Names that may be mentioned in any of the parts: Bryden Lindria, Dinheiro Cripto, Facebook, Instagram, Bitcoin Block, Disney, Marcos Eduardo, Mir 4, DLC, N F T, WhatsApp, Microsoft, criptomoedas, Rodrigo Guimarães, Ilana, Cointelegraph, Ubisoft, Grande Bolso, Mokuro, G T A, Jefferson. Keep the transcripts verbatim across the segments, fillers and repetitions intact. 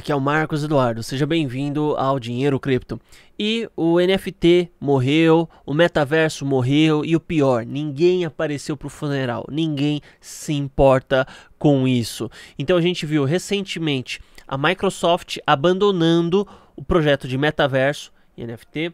aqui é o Marcos Eduardo, seja bem-vindo ao Dinheiro Cripto. E o N F T morreu, o metaverso morreu e o pior, ninguém apareceu para o funeral, ninguém se importa com isso. Então a gente viu recentemente a Microsoft abandonando o projeto de metaverso e N F T,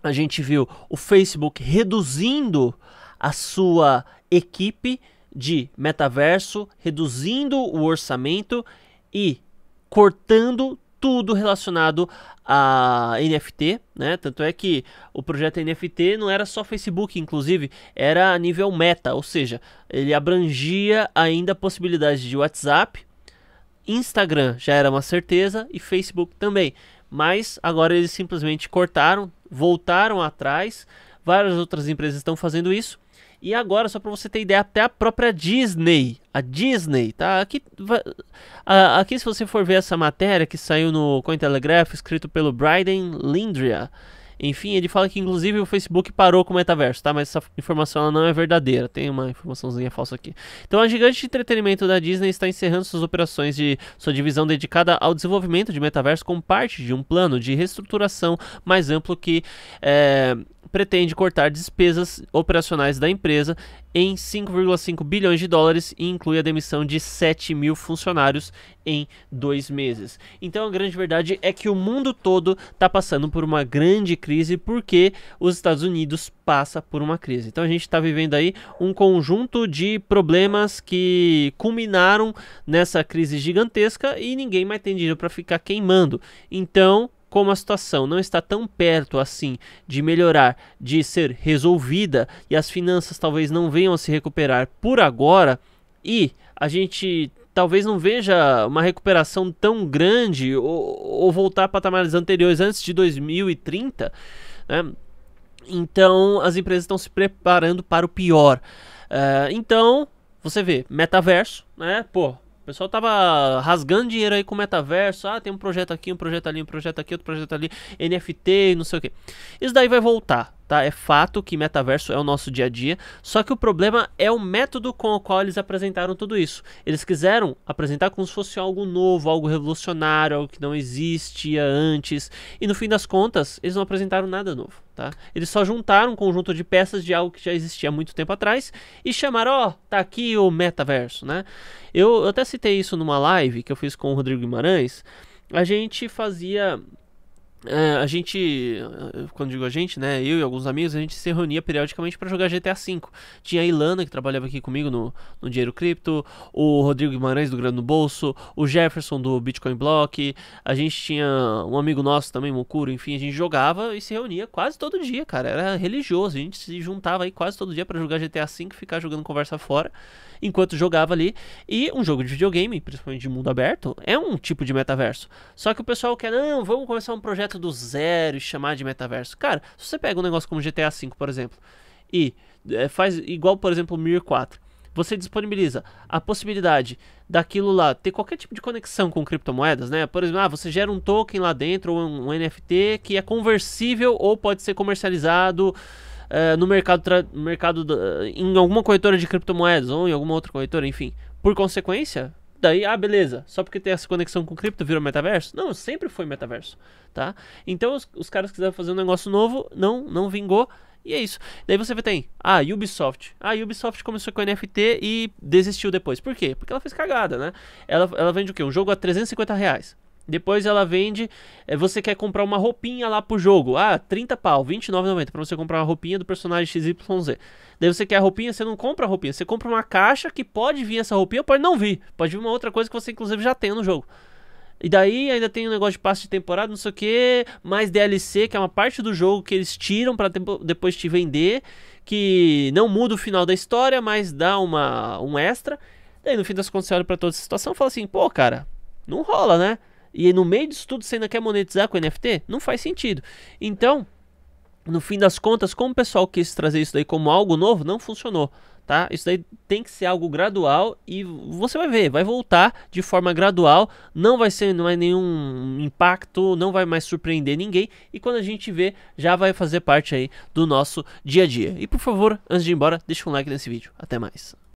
a gente viu o Facebook reduzindo a sua equipe de metaverso, reduzindo o orçamento e cortando tudo relacionado a N F T, né? Tanto é que o projeto N F T não era só Facebook, inclusive, era a nível meta, ou seja, ele abrangia ainda a possibilidade de WhatsApp, Instagram já era uma certeza e Facebook também, mas agora eles simplesmente cortaram, voltaram atrás, várias outras empresas estão fazendo isso. E agora, só para você ter ideia, até a própria Disney, a Disney, tá? Aqui, a, aqui se você for ver essa matéria que saiu no Cointelegraph, escrito pelo Bryden Lindria, enfim, ele fala que inclusive o Facebook parou com o metaverso, tá? Mas essa informação ela não é verdadeira, tem uma informaçãozinha falsa aqui. Então a gigante de entretenimento da Disney está encerrando suas operações de sua divisão dedicada ao desenvolvimento de metaverso como parte de um plano de reestruturação mais amplo que... É, pretende cortar despesas operacionais da empresa em cinco vírgula cinco bilhões de dólares e inclui a demissão de sete mil funcionários em dois meses. Então a grande verdade é que o mundo todo está passando por uma grande crise porque os Estados Unidos passa por uma crise. Então a gente está vivendo aí um conjunto de problemas que culminaram nessa crise gigantesca e ninguém mais tem dinheiro para ficar queimando. Então... como a situação não está tão perto assim de melhorar, de ser resolvida, e as finanças talvez não venham a se recuperar por agora, e a gente talvez não veja uma recuperação tão grande ou, ou voltar a patamares anteriores antes de dois mil e trinta, né? Então as empresas estão se preparando para o pior. Uh, então, você vê, metaverso, né? Pô... O pessoal tava rasgando dinheiro aí com o metaverso. Ah, tem um projeto aqui, um projeto ali, um projeto aqui, outro projeto ali, N F T, não sei o que. Isso daí vai voltar, tá? É fato que metaverso é o nosso dia a dia. Só que o problema é o método com o qual eles apresentaram tudo isso. Eles quiseram apresentar como se fosse algo novo, algo revolucionário, algo que não existia antes. E no fim das contas, eles não apresentaram nada novo, tá? Eles só juntaram um conjunto de peças de algo que já existia há muito tempo atrás e chamaram, ó, oh, tá aqui o metaverso, né? Eu, eu até citei isso numa live que eu fiz com o Rodrigo Guimarães. A gente fazia... É, a gente, quando digo a gente, né, eu e alguns amigos, a gente se reunia periodicamente para jogar G T A cinco. Tinha a Ilana, que trabalhava aqui comigo no, no Dinheiro Cripto, o Rodrigo Guimarães do Grande Bolso, o Jefferson do Bitcoin Block, a gente tinha um amigo nosso também, Mokuro, enfim, a gente jogava e se reunia quase todo dia, cara, era religioso, a gente se juntava aí quase todo dia para jogar G T A cinco e ficar jogando conversa fora, enquanto jogava ali. E um jogo de videogame, principalmente de mundo aberto, é um tipo de metaverso. Só que o pessoal quer, não, vamos começar um projeto do zero e chamar de metaverso. Cara, se você pega um negócio como G T A cinco, por exemplo, e é, faz igual, por exemplo, o Mir quatro, você disponibiliza a possibilidade daquilo lá ter qualquer tipo de conexão com criptomoedas, né? Por exemplo, ah, você gera um token lá dentro, ou um, um N F T que é conversível ou pode ser comercializado uh, no mercado, mercado uh, em alguma corretora de criptomoedas ou em alguma outra corretora, enfim. Por consequência... daí, ah, beleza, só porque tem essa conexão com cripto virou metaverso? Não, sempre foi metaverso, tá? Então os, os caras quiseram fazer um negócio novo, não, não vingou, e é isso. Daí você tem, ah, Ubisoft. Ah, Ubisoft começou com N F T e desistiu depois. Por quê? Porque ela fez cagada, né? Ela, ela vende o quê? Um jogo a trezentos e cinquenta reais. Depois ela vende, você quer comprar uma roupinha lá pro jogo, ah, trinta pau, vinte e nove reais e noventa centavos pra você comprar uma roupinha do personagem X Y Z. Daí você quer a roupinha, você não compra a roupinha, você compra uma caixa que pode vir essa roupinha, pode não vir, pode vir uma outra coisa que você inclusive já tem no jogo. E daí ainda tem um negócio de passe de temporada, não sei o que, mais D L C, que é uma parte do jogo que eles tiram pra depois te vender, que não muda o final da história, mas dá uma, um extra. Daí no fim das contas você olha pra toda essa situação e fala assim, pô cara, não rola, né? E no meio disso tudo você ainda quer monetizar com N F T? Não faz sentido. Então, no fim das contas, como o pessoal quis trazer isso daí como algo novo, não funcionou, tá? Isso daí tem que ser algo gradual e você vai ver, vai voltar de forma gradual, não vai ser não é nenhum impacto, não vai mais surpreender ninguém e quando a gente vê, já vai fazer parte aí do nosso dia a dia. E por favor, antes de ir embora, deixa um like nesse vídeo. Até mais.